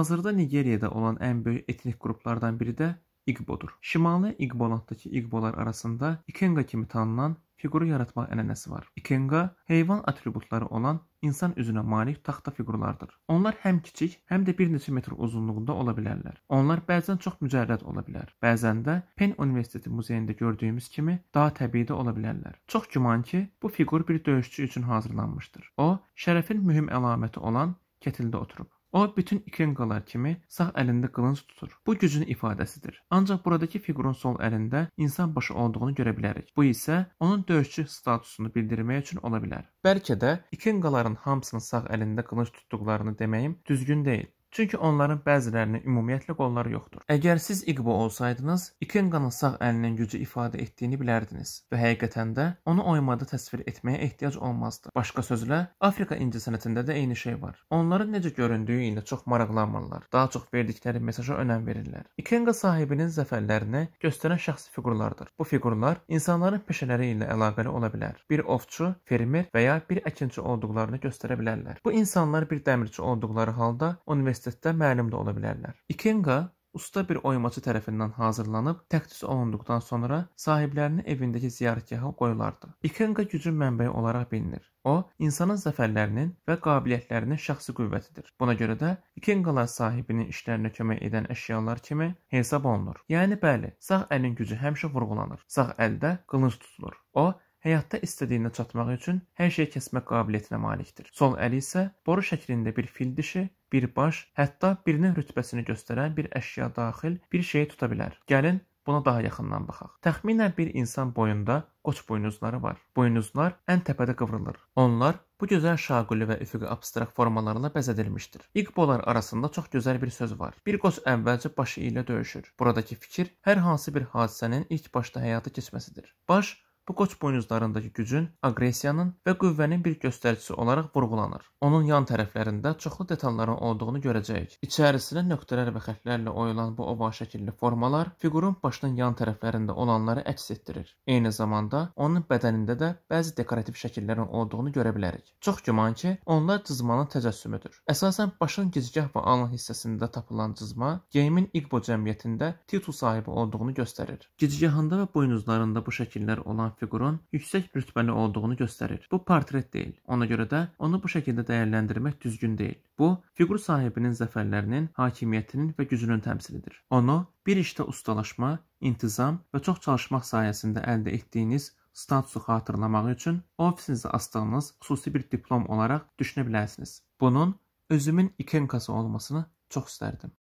Hazırda Nigeriya'da olan en büyük etnik gruplardan biri de İgbo'dur. Şimali İgboland'daki İgbolar arasında İkenga kimi tanınan figürü yaratma ənənəsi var. İkenqa heyvan atributları olan insan üzünə malik taxta figürlardır. Onlar həm kiçik, həm də bir neçə metr uzunluğunda ola bilərlər. Onlar bəzən çox mücərrəd ola bilər. Bəzən də Penn Universiteti muzeyində gördüyümüz kimi daha təbii də ola bilərlər. Çox güman ki, bu figür bir döyüşçü üçün hazırlanmışdır. O, şərəfin mühüm əlaməti olan kətildə oturub. O, bütün İkenqalar kimi sağ əlində qılınc tutur. Bu gücün ifadəsidir. Ancaq buradakı figurun sol əlində insan başı olduğunu görə bilərik. Bu isə onun döyüşçü statusunu bildirmək üçün ola bilər. Bəlkə də İkenqaların hamısının sağ əlində qılınc tutduqlarını deməyim düzgün deyil. Çünki onların bəzilərinin ümumiyyətlə qolları yoxdur. Əgər siz İqbo olsaydınız, İkenqanın sağ əlinin gücü ifadə etdiyini bilərdiniz və həqiqətən də onu oymada təsvir etməyə ehtiyac olmazdı. Başqa sözlə, Afrika incəsənətində də eyni şey var. Onların necə göründüyü ilə çox maraqlanmırlar, daha çox verdikləri mesaja önəm verirlər. İkenqa sahibinin zəfərlərini göstərən şəxsi figurlardır. Bu figurlar insanların peşələri ilə əlaqəli ola bilər. Bir ovçu, fermer və ya bir əkinçi olduqlarını göstərə bilərlər. Bu insanlar bir dəmirçi olduqları halda universitetdə müəllim də ola bilərlər. İkenqa usta bir oymaçı tərəfindən hazırlanıb, təqdis olunduqdan sonra sahiblərinin evindəki ziyarətgaha qoyulardı. İkenqa gücün mənbəyi olaraq bilinir. O, insanın zəfərlərinin və qabiliyyətlərinin şəxsi qüvvətidir. Buna görə də İkenqalar sahibinin işlərinə kömək edən əşyalar kimi hesab olunur. Yəni bəli, sağ əlin gücü həmişə vurğulanır. Sağ əldə qılınc tutulur. O, həyatda istədiyinə çatmaq üçün hər şey kəsmək qabiliyyətinə malikdir. Sol əli isə boru şəklində bir fil dişi, bir baş, hətta birinin rütbəsini göstərən bir əşya daxil bir şeyi tuta bilər. Gəlin, buna daha yaxından baxaq. Təxminən bir insan boyunda qoç buynuzları var. Buynuzlar ən təpədə qıvrılır. Onlar bu gözəl şaquli və üfüqi abstrakt formalarla bəzədilmişdir. İqbolar arasında çox gözəl bir söz var. Bir qoç əvvəlcə başı ilə döyüşür. Buradakı fikir hər hansı bir hadisənin ilk başda həyata keçməsidir. Baş, bu qoç buynuzlarındakı gücün, aqressiyanın və qüvvənin bir göstəricisi olaraq vurğulanır. Onun yan tərəflərində çoxlu detalların olduğunu görəcəyik. İçərisinə nöqtələr və xətlərlə oyulan bu oval şəkilli formalar figurun başının yan tərəflərində olanları əks etdirir. Eyni zamanda onun bədənində də bəzi dekorativ şəkillərin olduğunu görə bilərik. Çox güman ki, onlar cızmanın təcəssümüdür. Əsasən başın gizgah və alın hissəsində tapılan cızma geyimin İqbo cəmiyyətində titul sahibi olduğunu göstərir. Gizgahında və buynuzlarında bu şəkillər olan figurun yüksək rütbəli olduğunu göstərir. Bu portret deyil. Ona görə də onu bu şəkildə dəyərləndirmək düzgün deyil. Bu, figur sahibinin zəfərlərinin, hakimiyyətinin və gücünün təmsilidir. Onu bir işdə ustalaşma, intizam və çox çalışmaq sayəsində əldə etdiyiniz statusu xatırlamaq üçün ofisinizdə asdığınız xüsusi bir diplom olaraq düşünə bilərsiniz. Bunun özümün İkenqası olmasını çox istərdim.